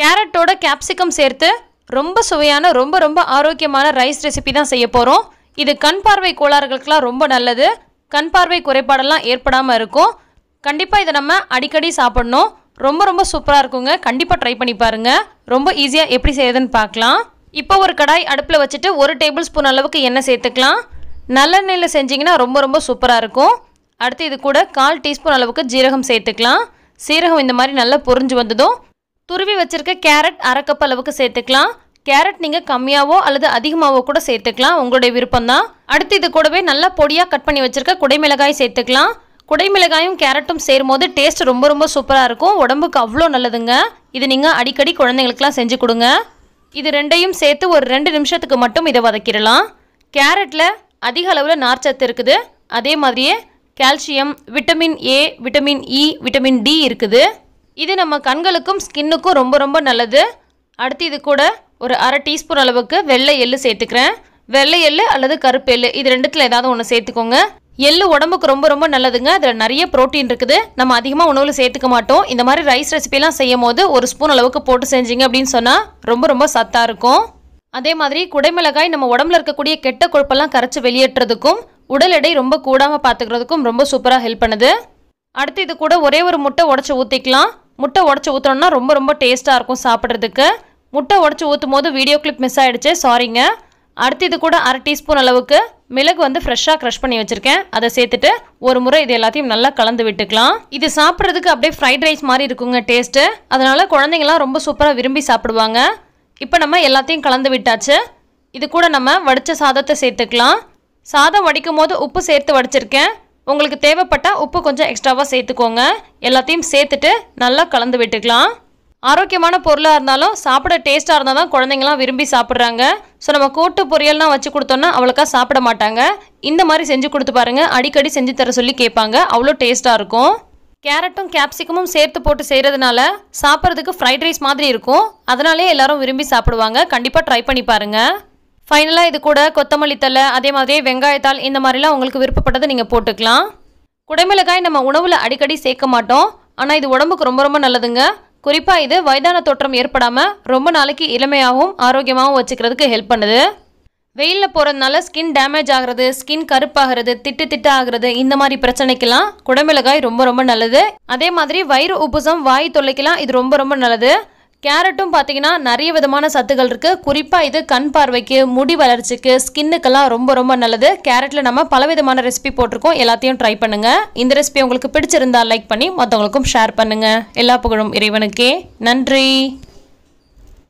கேரட்டோட capsicum சேர்த்து ரொம்ப சுவையான ரொம்ப ரொம்ப ஆரோக்கியமான ரைஸ் ரெசிபி தான் செய்ய போகிறோம். இது கண் பார்வை கோளாறுகளுக்கெலாம் ரொம்ப நல்லது, கண் பார்வை குறைபாடெல்லாம் ஏற்படாமல் இருக்கும். கண்டிப்பாக இதை நம்ம அடிக்கடி சாப்பிடணும். ரொம்ப ரொம்ப சூப்பராக இருக்குங்க, கண்டிப்பாக ட்ரை பண்ணி பாருங்கள். ரொம்ப ஈஸியாக எப்படி செய்யுதுன்னு பார்க்கலாம். இப்போ ஒரு கடாய் அடுப்பில் வச்சுட்டு 1 டேபிள் ஸ்பூன் அளவுக்கு எண்ணெய் சேர்த்துக்கலாம். நல்லெண்ணெயில் செஞ்சிங்கன்னா ரொம்ப ரொம்ப சூப்பராக இருக்கும். அடுத்து இது கூட 1/4 டீஸ்பூன் அளவுக்கு ஜீரகம் சேர்த்துக்கலாம். சீரகம் இந்த மாதிரி நல்லா பொரிஞ்சு வந்ததும் துருவி வச்சுருக்க கேரட் அரைக்கப் அளவுக்கு சேர்த்துக்கலாம். கேரட் நீங்கள் கம்மியாவோ அல்லது அதிகமாகவோ கூட சேர்த்துக்கலாம், உங்களுடைய விருப்பம்தான். அடுத்து இது கூடவே நல்லா பொடியாக கட் பண்ணி வச்சுருக்க குடைமிளகாய் சேர்த்துக்கலாம். குடைமிளகாயும் கேரட்டும் சேரும்போது டேஸ்ட் ரொம்ப ரொம்ப சூப்பராக இருக்கும், உடம்புக்கு அவ்வளோ நல்லதுங்க. இது நீங்கள் அடிக்கடி குழந்தைங்களுக்குலாம் செஞ்சு கொடுங்க. இது ரெண்டையும் சேர்த்து ஒரு 2 நிமிஷத்துக்கு மட்டும் இதை வதக்கிடலாம். கேரட்டில் அதிக அளவில் நார்ச்சத்து இருக்குது, அதே மாதிரியே calcium, vitamin A, vitamin E, vitamin D இருக்குது. இது நம்ம கண்களுக்கும் ஸ்கின்னுக்கும் ரொம்ப ரொம்ப நல்லது. அடுத்து இது கூட ஒரு 1/2 டீஸ்பூன் அளவுக்கு வெள்ளை எள்ளு சேர்த்துக்கிறேன். வெள்ளை எள்ளு அல்லது கருப்பு எள்ளு, இது ரெண்டுத்தில் ஏதாவது ஒன்று சேர்த்துக்கோங்க. எள்ளு உடம்புக்கு ரொம்ப ரொம்ப நல்லதுங்க, அதில் நிறைய ப்ரோட்டீன் இருக்குது. நம்ம அதிகமாக உணவில் சேர்த்துக்க மாட்டோம். இந்த மாதிரி ரைஸ் ரெசிபிலாம் செய்யும் போது 1 ஸ்பூன் அளவுக்கு போட்டு செஞ்சிங்க அப்படின்னு சொன்னால் ரொம்ப ரொம்ப சத்தாக இருக்கும். அதே மாதிரி குடைமிளகாய் நம்ம உடம்புல இருக்கக்கூடிய கெட்ட கொழுப்பெல்லாம் கரைச்சி வெளியேற்றுறதுக்கும் உடல் எடை ரொம்ப கூடாமல் பார்த்துக்கிறதுக்கும் ரொம்ப சூப்பராக ஹெல்ப் பண்ணுது. அடுத்து இது கூட ஒரே ஒரு முட்டை உடச்சி ஊற்றிக்கலாம். முட்டை உடச்சி ஊற்றணும்னா ரொம்ப ரொம்ப டேஸ்ட்டாக இருக்கும் சாப்பிட்றதுக்கு. முட்டை உடச்சி ஊற்றும் போது வீடியோ கிளிப் மிஸ் ஆகிடுச்சு, சாரிங்க. அடுத்து இது கூட 1/2 டீஸ்பூன் அளவுக்கு மிளகு ஃப்ரெஷ்ஷாக க்ரஷ் பண்ணி வச்சுருக்கேன், அதை சேர்த்துட்டு ஒரு முறை இது எல்லாத்தையும் நல்லா கலந்து விட்டுக்கலாம். இது சாப்பிட்றதுக்கு அப்படியே ஃப்ரைட் ரைஸ் மாதிரி இருக்குங்க டேஸ்ட்டு, அதனால் குழந்தைங்களாம் ரொம்ப சூப்பராக விரும்பி சாப்பிடுவாங்க. இப்போ நம்ம எல்லாத்தையும் கலந்து விட்டாச்சு. இது கூட நம்ம வடித்த சாதத்தை சேர்த்துக்கலாம். சாதம் வடிக்கும் போது உப்பு சேர்த்து வடிச்சிருக்கேன், உங்களுக்கு தேவைப்பட்டால் உப்பு கொஞ்சம் எக்ஸ்ட்ராவாக சேர்த்துக்கோங்க. எல்லாத்தையும் சேர்த்துட்டு நல்லா கலந்து விட்டுக்கலாம். ஆரோக்கியமான பொருளாக இருந்தாலும் சாப்பிட டேஸ்ட்டாக இருந்தால் தான் குழந்தைங்களாம் விரும்பி சாப்பிட்றாங்க. ஸோ நம்ம கூட்டு பொரியல்லாம் வச்சு கொடுத்தோன்னா அவ்வளோக்கா சாப்பிட மாட்டாங்க. இந்த மாதிரி செஞ்சு கொடுத்து பாருங்கள், அடிக்கடி செஞ்சு தர சொல்லி கேட்பாங்க, அவ்வளோ டேஸ்ட்டாக இருக்கும். கேரட்டும் கேப்சிகமும் சேர்த்து போட்டு செய்கிறதுனால சாப்பிட்றதுக்கு ஃப்ரைட் ரைஸ் மாதிரி இருக்கும், அதனாலே எல்லோரும் விரும்பி சாப்பிடுவாங்க. கண்டிப்பாக ட்ரை பண்ணி பாருங்கள். ஃபைனலாக இது கூட கொத்தமல்லி தழை, அதே மாதிரியே வெங்காயத்தாள், இந்த மாதிரிலாம் உங்களுக்கு விருப்பப்பட்டதை நீங்கள் போட்டுக்கலாம். குடைமிளகாய் நம்ம உணவில் அடிக்கடி சேர்க்க மாட்டோம், ஆனால் இது உடம்புக்கு ரொம்ப ரொம்ப நல்லதுங்க. குறிப்பாக இது வயதான தோற்றம் ஏற்படாமல் ரொம்ப நாளைக்கு இளமையாகவும் ஆரோக்கியமாகவும் வச்சுக்கிறதுக்கு ஹெல்ப் பண்ணுது. வெயிலில் போகிறதுனால ஸ்கின் டேமேஜ் ஆகிறது, ஸ்கின் கருப்பாகிறது, திட்டு ஆகிறது, இந்த மாதிரி பிரச்சனைக்கெல்லாம் குடமிளகாய் ரொம்ப ரொம்ப நல்லது. அதே மாதிரி வயிறு உப்புசம், வாய் தொல்லைக்கெல்லாம் இது ரொம்ப ரொம்ப நல்லது. கேரட்டும் பார்த்திங்கன்னா நிறைய விதமான சத்துக்கள் இருக்குது. குறிப்பாக இது கண் பார்வைக்கு, முடி வளர்ச்சிக்கு, ஸ்கின்னுக்கெல்லாம் ரொம்ப ரொம்ப நல்லது. கேரட்டில் நம்ம பலவிதமான ரெசிபி போட்டிருக்கோம், எல்லாத்தையும் ட்ரை பண்ணுங்கள். இந்த ரெசிபி உங்களுக்கு பிடிச்சிருந்தால் லைக் பண்ணி மற்றவங்களுக்கும் ஷேர் பண்ணுங்கள். எல்லா புகழும் இறைவனுக்கே. நன்றி.